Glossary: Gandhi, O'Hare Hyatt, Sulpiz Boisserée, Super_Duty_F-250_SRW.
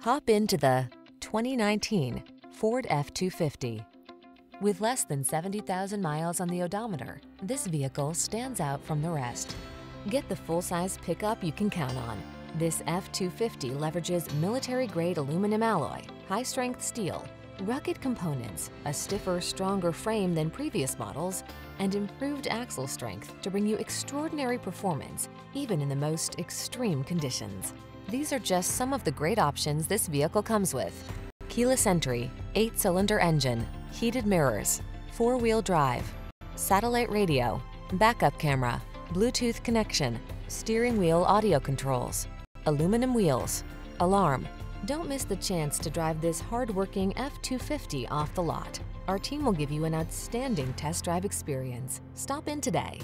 Hop into the 2019 Ford F-250. With less than 70,000 miles on the odometer, this vehicle stands out from the rest. Get the full-size pickup you can count on. This F-250 leverages military-grade aluminum alloy, high-strength steel, rugged components, a stiffer, stronger frame than previous models, and improved axle strength to bring you extraordinary performance, even in the most extreme conditions. These are just some of the great options this vehicle comes with: keyless entry, 8-cylinder engine, heated mirrors, 4-wheel drive, satellite radio, backup camera, Bluetooth connection, steering wheel audio controls, aluminum wheels, alarm. Don't miss the chance to drive this hard-working F-250 off the lot. Our team will give you an outstanding test drive experience. Stop in today.